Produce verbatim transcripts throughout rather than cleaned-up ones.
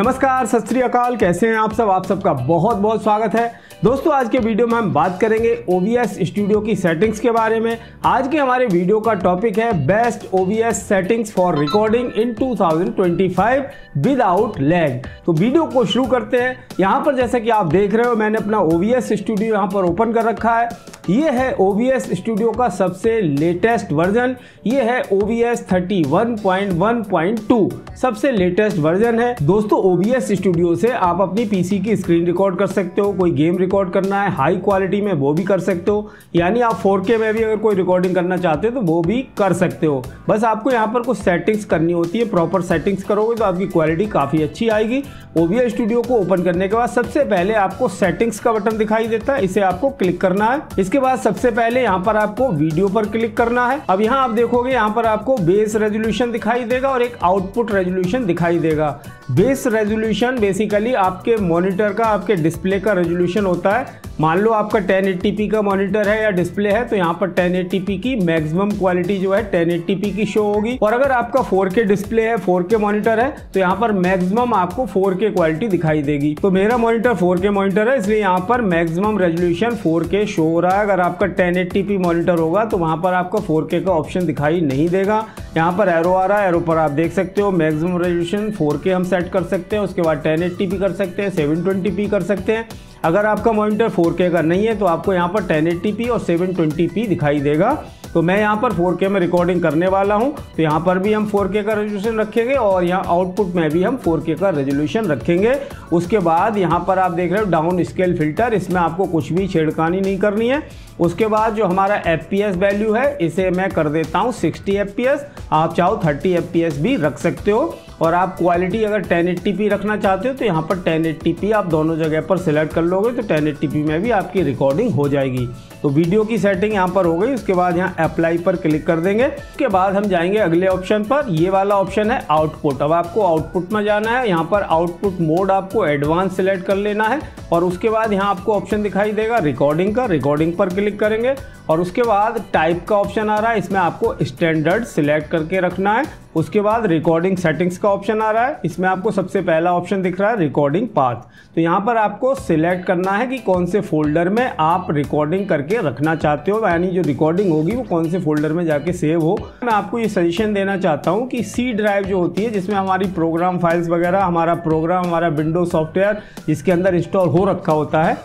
नमस्कार, सत श्री अकाल। कैसे हैं आप सब? आप सबका बहुत बहुत स्वागत है। दोस्तों, आज के वीडियो में हम बात करेंगे O B S स्टूडियो की सेटिंग्स के बारे में। आज के हमारे वीडियो का टॉपिक है best O B S settings for recording in two thousand twenty five without lag. तो वीडियो को शुरू करते हैं। यहाँ पर जैसा कि आप देख रहे हो, मैंने अपना O B S स्टूडियो यहाँ पर ओपन कर रखा है। ये है O B S स्टूडियो का सबसे लेटेस्ट वर्जन। ये है O B S thirty one point one point two, सबसे लेटेस्ट वर्जन है। दोस्तों, O B S स्टूडियो से आप अपनी पीसी की स्क्रीन रिकॉर्ड कर सकते हो। कोई गेम रिकॉर्ड करना है हाई क्वालिटी में, वो भी कर सकते हो। यानी आप फोर के में भी अगर कोई रिकॉर्डिंग करना चाहते हो तो वो भी कर सकते हो। बस आपको यहाँ पर कुछ सेटिंग्स करनी होती है। प्रॉपर सेटिंग्स करोगे तो आपकी क्वालिटी काफ़ी अच्छी आएगी। O B S स्टूडियो को ओपन करने के बाद सबसे पहले आपको सेटिंग्स का बटन दिखाई देता है, इसे आपको क्लिक करना है। इसके बाद सबसे पहले यहाँ पर आपको वीडियो पर क्लिक करना है। अब यहाँ आप देखोगे, यहाँ पर आपको बेस रेजोल्यूशन दिखाई देगा और एक आउटपुट रेजोल्यूशन दिखाई देगा। बेस रेजोल्यूशन बेसिकली आपके मॉनिटर का, आपके डिस्प्ले का रेजोल्यूशन होता है। मान लो आपका टेन एटी पी का मॉनिटर है या डिस्प्ले है, तो यहाँ पर टेन एटी पी की मैक्सिमम क्वालिटी जो है टेन एटी पी की शो होगी। और अगर आपका फोर के डिस्प्ले है, फोर के मॉनिटर है, तो यहाँ पर मैक्सिमम आपको फोर के क्वालिटी दिखाई देगी। तो मेरा मॉनिटर फोर के मॉनिटर है, इसलिए यहाँ पर maximum resolution four K show हो रहा है। अगर आपका टेन एटी पी मॉनिटर होगा तो वहाँ पर आपका फोर के का ऑप्शन दिखाई नहीं देगा। यहाँ पर एरो आ रहा है, एरो पर आप देख सकते हो मैक्सिमम रेजोल्यूशन फोर के हम सेट कर सकते हैं। उसके बाद टेन एटी पी कर सकते हैं, सेवन ट्वेंटी पी कर सकते हैं। अगर आपका मॉनिटर फोर के का नहीं है तो आपको यहाँ पर टेन एटी पी और सेवन ट्वेंटी पी दिखाई देगा। तो मैं यहाँ पर फोर के में रिकॉर्डिंग करने वाला हूँ, तो यहाँ पर भी हम फोर के का रेजोल्यूशन रखेंगे और यहाँ आउटपुट में भी हम फोर के का रेजोल्यूशन रखेंगे। उसके बाद यहाँ पर आप देख रहे हो डाउन स्केल फिल्टर, इसमें आपको कुछ भी छेड़खानी नहीं करनी है। उसके बाद जो हमारा F P S वैल्यू है, इसे मैं कर देता हूँ सिक्सटी F P S। आप चाहो थर्टी F P S भी रख सकते हो। और आप क्वालिटी अगर टेन एटी पी रखना चाहते हो तो यहाँ पर टेन एटी पी आप दोनों जगह पर सिलेक्ट कर लोगे तो टेन एटी पी में भी आपकी रिकॉर्डिंग हो जाएगी। तो वीडियो की सेटिंग यहाँ पर हो गई। उसके बाद यहाँ अप्लाई पर क्लिक कर देंगे। उसके बाद हम जाएंगे अगले ऑप्शन पर। ये वाला ऑप्शन है आउटपुट। अब आपको आउटपुट में जाना है। यहाँ पर आउटपुट मोड आपको एडवांस सिलेक्ट कर लेना है और उसके बाद यहाँ आपको ऑप्शन दिखाई देगा रिकॉर्डिंग का। रिकॉर्डिंग पर क्लिक करेंगे और उसके बाद टाइप का ऑप्शन आ रहा है, इसमें आपको स्टैंडर्ड सिलेक्ट करके रखना है। उसके बाद रिकॉर्डिंग सेटिंग्स का ऑप्शन आ रहा है, इसमें आपको सबसे पहला ऑप्शन दिख रहा है रिकॉर्डिंग पाथ। तो यहाँ पर आपको सिलेक्ट करना है कि कौन से फोल्डर में आप रिकॉर्डिंग करके रखना चाहते हो, यानी जो रिकॉर्डिंग होगी वो कौन से फोल्डर में जाके सेव हो। मैं आपको ये सजेशन देना चाहता हूँ कि सी ड्राइव जो होती है, जिसमें हमारी प्रोग्राम फाइल्स वगैरह, हमारा प्रोग्राम, हमारा विंडो सॉफ्टवेयर जिसके अंदर इंस्टॉल हो रखा होता है,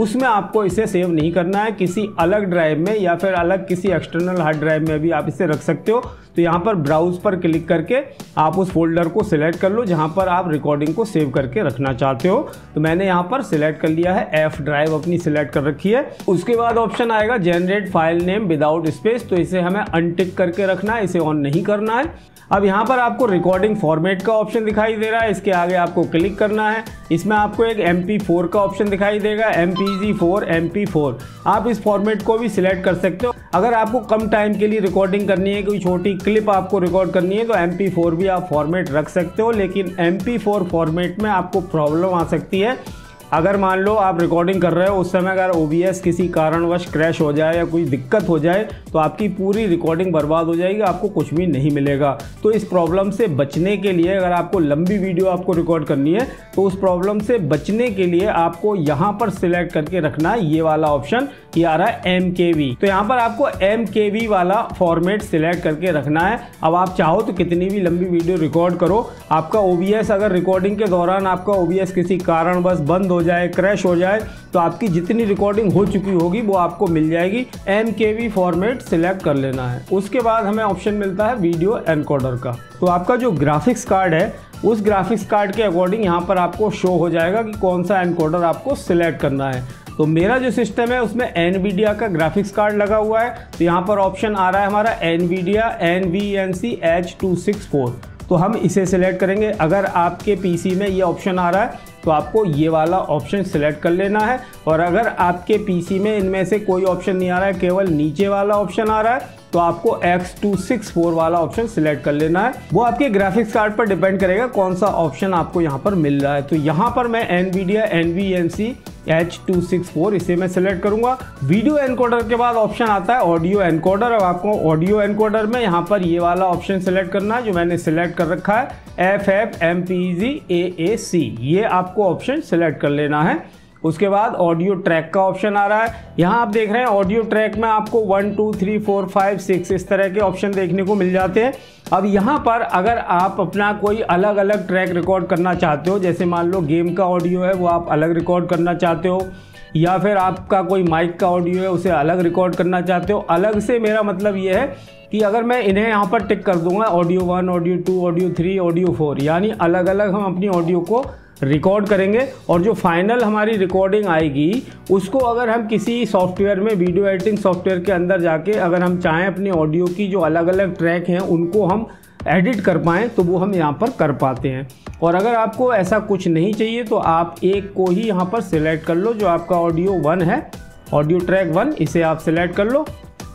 उसमें आपको इसे सेव नहीं करना है। किसी अलग ड्राइव में या फिर अलग किसी एक्सटर्नल हार्ड ड्राइव में भी आप इसे रख सकते हो। तो यहाँ पर ब्राउज पर क्लिक करके आप उस फोल्डर को सिलेक्ट कर लो जहाँ पर आप रिकॉर्डिंग को सेव करके रखना चाहते हो। तो मैंने यहाँ पर सिलेक्ट कर लिया है, एफ ड्राइव अपनी सिलेक्ट कर रखी है। उसके बाद ऑप्शन आएगा generate file name without space, तो इसे हमें अनटिक करके रखना है, इसे ऑन नहीं करना है। अब यहाँ पर आपको रिकॉर्डिंग फॉर्मेट का ऑप्शन दिखाई दे रहा है, इसके आगे आपको क्लिक करना है। इसमें आपको एक एम पी फोर का ऑप्शन दिखाई देगा, M P G four M P four. आप इस फॉर्मेट को भी सिलेक्ट कर सकते हो। अगर आपको कम टाइम के लिए रिकॉर्डिंग करनी है, कोई छोटी क्लिप आपको रिकॉर्ड करनी है, तो एम पी फोर भी आप फॉर्मेट रख सकते हो। लेकिन एम पी फोर फॉर्मेट में आपको प्रॉब्लम आ सकती है। अगर मान लो आप रिकॉर्डिंग कर रहे हो, उस समय अगर O B S किसी कारणवश क्रैश हो जाए या कोई दिक्कत हो जाए तो आपकी पूरी रिकॉर्डिंग बर्बाद हो जाएगी, आपको कुछ भी नहीं मिलेगा। तो इस प्रॉब्लम से बचने के लिए, अगर आपको लंबी वीडियो आपको रिकॉर्ड करनी है तो उस प्रॉब्लम से बचने के लिए आपको यहाँ पर सिलेक्ट करके रखना है ये वाला ऑप्शन। ये आ रहा है एम के वी। तो यहाँ पर आपको एम के वी वाला फॉर्मेट सिलेक्ट करके रखना है। अब आप चाहो तो कितनी भी लंबी वीडियो रिकॉर्ड करो। आपका O B S अगर रिकॉर्डिंग के दौरान आपका O B S किसी कारणवश बंद हो जाए, क्रैश हो जाए, तो आपकी जितनी रिकॉर्डिंग हो चुकी होगी वो आपको मिल जाएगी। एम के वी फॉर्मेट सिलेक्ट कर लेना है। उसके बाद हमें ऑप्शन मिलता है वीडियो एनकोडर का। तो आपका जो ग्राफिक्स कार्ड है, उस ग्राफिक्स कार्ड के अकॉर्डिंग यहाँ पर आपको शो हो जाएगा कि कौन सा एनकोडर आपको सिलेक्ट करना है। तो मेरा जो सिस्टम है उसमें एनवीडिया का ग्राफिक्स कार्ड लगा हुआ है, तो यहाँ पर ऑप्शन आ रहा है हमारा Nvidia N V N C H two six four, तो हम इसे सिलेक्ट करेंगे। अगर आपके पीसी में ये ऑप्शन आ रहा है तो आपको ये वाला ऑप्शन सिलेक्ट कर लेना है। और अगर आपके पीसी में इनमें से कोई ऑप्शन नहीं आ रहा है, केवल नीचे वाला ऑप्शन आ रहा है, तो आपको एक्स टू सिक्सटी फोर वाला ऑप्शन सिलेक्ट कर लेना है। वो आपके ग्राफिक्स कार्ड पर डिपेंड करेगा कौन सा ऑप्शन आपको यहाँ पर मिल रहा है। तो यहाँ पर मैं Nvidia NVENC H two sixty four इसे मैं सिलेक्ट करूंगा। वीडियो एनकोडर के बाद ऑप्शन आता है ऑडियो एनकोडर। अब आपको ऑडियो एनकोडर में यहाँ पर ये वाला ऑप्शन सिलेक्ट करना है जो मैंने सिलेक्ट कर रखा है F F M P G A A C, ये आपको ऑप्शन सिलेक्ट कर लेना है। उसके बाद ऑडियो ट्रैक का ऑप्शन आ रहा है। यहाँ आप देख रहे हैं ऑडियो ट्रैक में आपको one two three four five six इस तरह के ऑप्शन देखने को मिल जाते हैं। अब यहाँ पर अगर आप अपना कोई अलग अलग ट्रैक रिकॉर्ड करना चाहते हो, जैसे मान लो गेम का ऑडियो है वो आप अलग रिकॉर्ड करना चाहते हो, या फिर आपका कोई माइक का ऑडियो है उसे अलग रिकॉर्ड करना चाहते हो। अलग से मेरा मतलब ये है कि अगर मैं इन्हें यहाँ पर टिक कर दूंगा audio one, audio two, audio three, audio four, यानी अलग अलग हम अपनी ऑडियो को रिकॉर्ड करेंगे और जो फाइनल हमारी रिकॉर्डिंग आएगी उसको अगर हम किसी सॉफ्टवेयर में वीडियो एडिटिंग सॉफ्टवेयर के अंदर जाके अगर हम चाहें अपने ऑडियो की जो अलग अलग ट्रैक हैं उनको हम एडिट कर पाएँ तो वो हम यहाँ पर कर पाते हैं। और अगर आपको ऐसा कुछ नहीं चाहिए तो आप एक को ही यहाँ पर सिलेक्ट कर लो, जो आपका ऑडियो वन है, ऑडियो ट्रैक वन, इसे आप सिलेक्ट कर लो।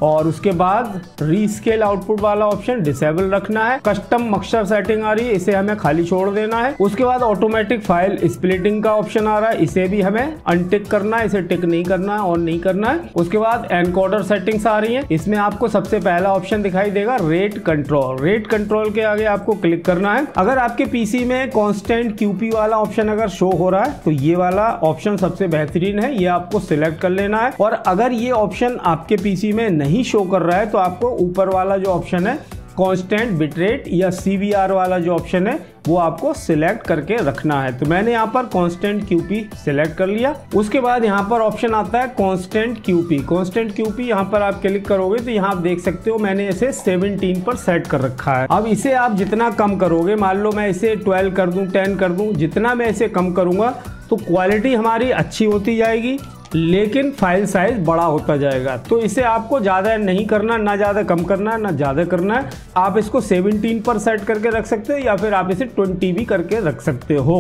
और उसके बाद रीस्केल आउटपुट वाला ऑप्शन डिसेबल रखना है। कस्टम मक्सर सेटिंग आ रही है, इसे हमें खाली छोड़ देना है। उसके बाद ऑटोमेटिक फाइल स्प्लिटिंग का ऑप्शन आ रहा है, इसे भी हमें अनटिक करना है, इसे टिक नहीं करना है और नहीं करना है। उसके बाद एनकोडर सेटिंग्स आ रही है, इसमें आपको सबसे पहला ऑप्शन दिखाई देगा रेट कंट्रोल। रेट कंट्रोल के आगे आपको क्लिक करना है। अगर आपके पीसी में कॉन्स्टेंट क्यूपी वाला ऑप्शन अगर शो हो रहा है तो ये वाला ऑप्शन सबसे बेहतरीन है, ये आपको सिलेक्ट कर लेना है। और अगर ये ऑप्शन आपके पीसी में नहीं शो कर रहा है तो आपको ऊपर वाला जो ऑप्शन है कांस्टेंट बिटरेट या सीवीआर वाला जो ऑप्शन है वो आपको सिलेक्ट करके रखना है। तो मैंने यहाँ पर कांस्टेंट क्यूपी सिलेक्ट कर लिया। उसके बाद यहाँ पर ऑप्शन आता है कांस्टेंट क्यूपी। कांस्टेंट क्यूपी यहाँ पर आप क्लिक करोगे तो यहाँ आप देख सकते हो मैंने इसे सत्रह पर सेट कर रखा है। अब इसे आप जितना कम करोगे, मान लो मैं इसे बारह कर दूँ, दस कर दूँ, जितना मैं इसे कम करूँगा तो क्वालिटी हमारी अच्छी होती जाएगी लेकिन फाइल साइज बड़ा होता जाएगा। तो इसे आपको ज़्यादा नहीं करना, ना ज़्यादा कम करना है ना ज़्यादा करना है। आप इसको सत्रह पर सेट करके रख सकते हो या फिर आप इसे बीस भी करके रख सकते हो।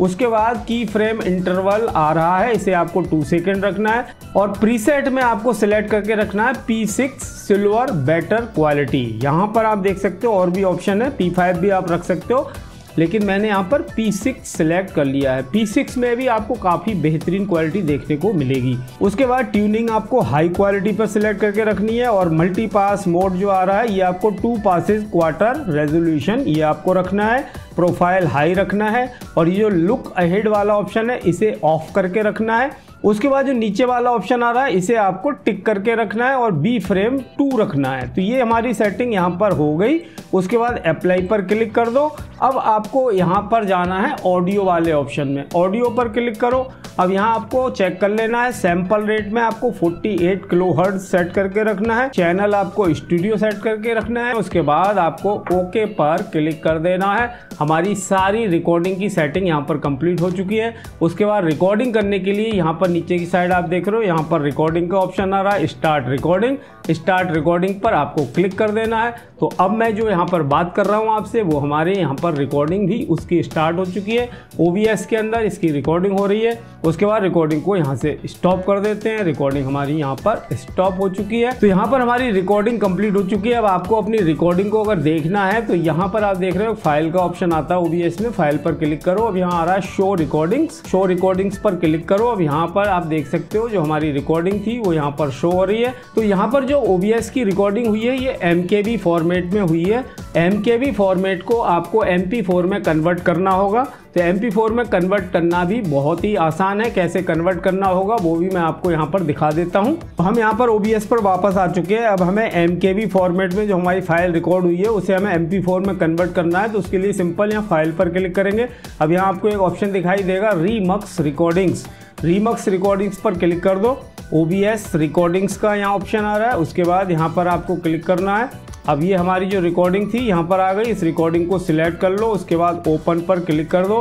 उसके बाद की फ्रेम इंटरवल आ रहा है, इसे आपको दो सेकंड रखना है। और प्रीसेट में आपको सिलेक्ट करके रखना है P six silver better quality. यहाँ पर आप देख सकते हो और भी ऑप्शन है, पी फाइव भी आप रख सकते हो, लेकिन मैंने यहाँ पर पी सिक्स सिलेक्ट कर लिया है। पी सिक्स में भी आपको काफ़ी बेहतरीन क्वालिटी देखने को मिलेगी। उसके बाद ट्यूनिंग आपको हाई क्वालिटी पर सिलेक्ट करके रखनी है। और मल्टी पास मोड जो आ रहा है ये आपको टू पासेस क्वार्टर रेजोल्यूशन ये आपको रखना है, प्रोफाइल हाई रखना है। और ये जो लुक अहेड वाला ऑप्शन है इसे ऑफ करके रखना है। उसके बाद जो नीचे वाला ऑप्शन आ रहा है इसे आपको टिक करके रखना है और बी फ्रेम टू रखना है। तो ये हमारी सेटिंग यहाँ पर हो गई। उसके बाद अप्लाई पर क्लिक कर दो। अब आपको यहाँ पर जाना है ऑडियो वाले ऑप्शन में, ऑडियो पर क्लिक करो। अब यहाँ आपको चेक कर लेना है सैंपल रेट में आपको अड़तालीस किलो हर्ट्ज सेट करके रखना है, चैनल आपको स्टूडियो सेट करके रखना है। उसके बाद आपको ओके पर क्लिक कर देना है। हमारी सारी रिकॉर्डिंग की सेटिंग यहाँ पर कंप्लीट हो चुकी है। उसके बाद रिकॉर्डिंग करने के लिए यहाँ पर नीचे की साइड आप देख रहे हो यहाँ पर रिकॉर्डिंग का ऑप्शन आ रहा है, स्टार्ट रिकॉर्डिंग। स्टार्ट रिकॉर्डिंग पर आपको क्लिक कर देना है। तो अब मैं जो यहाँ पर बात कर रहा हूँ आपसे वो हमारे यहाँ पर रिकॉर्डिंग भी उसकी स्टार्ट हो चुकी है, ओबीएस के अंदर इसकी रिकॉर्डिंग हो रही है। उसके बाद रिकॉर्डिंग को यहाँ से स्टॉप कर देते हैं। रिकॉर्डिंग हमारी यहाँ पर स्टॉप हो चुकी है। तो यहाँ पर हमारी रिकॉर्डिंग कंप्लीट हो चुकी है। अब आपको अपनी रिकॉर्डिंग को अगर देखना है तो यहाँ पर आप देख रहे हो फाइल का ऑप्शन आता है ओबीएस में, फाइल पर क्लिक करो। अब यहाँ आ रहा है शो रिकॉर्डिंग्स, शो रिकॉर्डिंग्स पर क्लिक करो। अब यहाँ पर आप देख सकते हो जो हमारी रिकॉर्डिंग थी वो यहाँ पर शो हो रही है। तो यहाँ पर जो ओबीएस की रिकॉर्डिंग हुई है ये एमकेवी फॉर्मेट में हुई है। एमकेवी फॉर्मेट को आपको एमपी फोर में कन्वर्ट करना होगा। तो एमपी फोर में कन्वर्ट करना भी बहुत ही आसान है। कैसे कन्वर्ट करना होगा वो भी मैं आपको यहाँ पर दिखा देता हूँ। तो हम यहाँ पर ओबीएस पर वापस आ चुके हैं। अब हमें एमकेवी फॉर्मेट में जो हमारी फाइल रिकॉर्ड हुई है उसे हमें एमपी फोर में कन्वर्ट करना है। तो उसके लिए सिंपल यहाँ फाइल पर क्लिक करेंगे। अब यहाँ आपको एक ऑप्शन दिखाई देगा रीमक्स रिकॉर्डिंग्स, रीमक्स रिकॉर्डिंग्स पर क्लिक कर दो। ओबीएस रिकॉर्डिंग्स का यहाँ ऑप्शन आ रहा है। उसके बाद यहाँ पर आपको क्लिक करना है। अब ये हमारी जो रिकॉर्डिंग थी यहाँ पर आ गई, इस रिकॉर्डिंग को सिलेक्ट कर लो। उसके बाद ओपन पर क्लिक कर दो।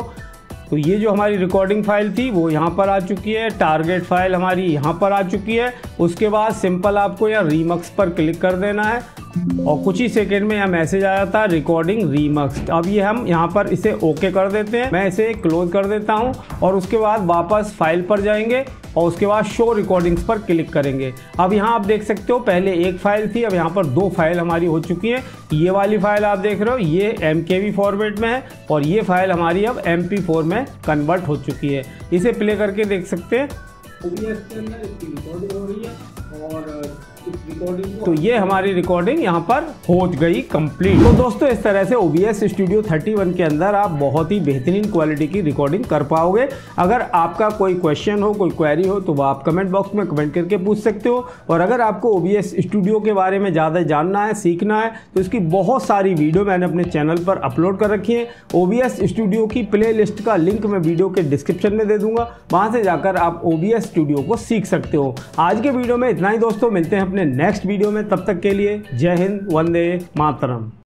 तो ये जो हमारी रिकॉर्डिंग फाइल थी वो यहाँ पर आ चुकी है, टारगेट फाइल हमारी यहाँ पर आ चुकी है। उसके बाद सिंपल आपको यहाँ रीमक्स पर क्लिक कर देना है। और कुछ ही सेकेंड में यह मैसेज आया था रिकॉर्डिंग रीमक्स्ड। अब ये हम यहाँ पर इसे ओके कर देते हैं, मैं इसे क्लोज कर देता हूँ और उसके बाद वापस फाइल पर जाएंगे और उसके बाद शो रिकॉर्डिंग्स पर क्लिक करेंगे। अब यहाँ आप देख सकते हो पहले एक फाइल थी, अब यहाँ पर दो फाइल हमारी हो चुकी है। ये वाली फाइल आप देख रहे हो ये एम के वी फॉर्मेट में है और ये फाइल हमारी अब एम पी फोर में कन्वर्ट हो चुकी है। इसे प्ले करके देख सकते हैं। तो ये हमारी रिकॉर्डिंग यहाँ पर हो गई कंप्लीट। तो दोस्तों इस तरह से O B S studio thirty one के अंदर आप बहुत ही बेहतरीन क्वालिटी की रिकॉर्डिंग कर पाओगे। अगर आपका कोई क्वेश्चन हो, कोई क्वेरी हो तो आप कमेंट बॉक्स में कमेंट करके पूछ सकते हो। और अगर आपको ओ बी एस स्टूडियो के बारे में ज़्यादा जानना है, सीखना है तो इसकी बहुत सारी वीडियो मैंने अपने चैनल पर अपलोड कर रखी है। ओ बी एस स्टूडियो की प्ले लिस्ट का लिंक मैं वीडियो के डिस्क्रिप्शन में दे दूँगा, वहाँ से जाकर आप ओ बी एस स्टूडियो को सीख सकते हो। आज के वीडियो में इतना ही दोस्तों, मिलते हैं अपने नेक्स्ट वीडियो में। तब तक के लिए जय हिंद, वंदे मातरम।